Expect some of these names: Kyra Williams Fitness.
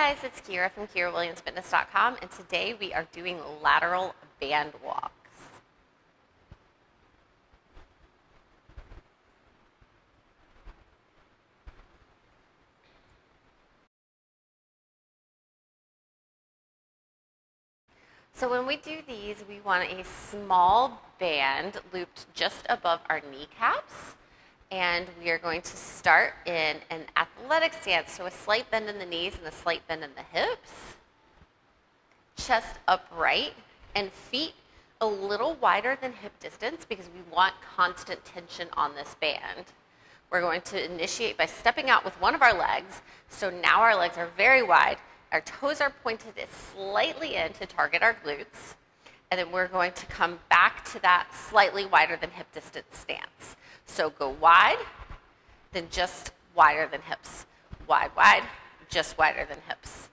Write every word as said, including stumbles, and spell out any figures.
Hey guys, it's Kyra from Kyra Williams Fitness dot com, and today we are doing lateral band walks. So when we do these, we want a small band looped just above our kneecaps. And we are going to start in an athletic stance, so a slight bend in the knees and a slight bend in the hips, chest upright, and feet a little wider than hip distance because we want constant tension on this band. We're going to initiate by stepping out with one of our legs, so now our legs are very wide, our toes are pointed slightly in to target our glutes, and then we're going to come back to that slightly wider than hip distance stance. So go wide, then just wider than hips. Wide, wide, just wider than hips.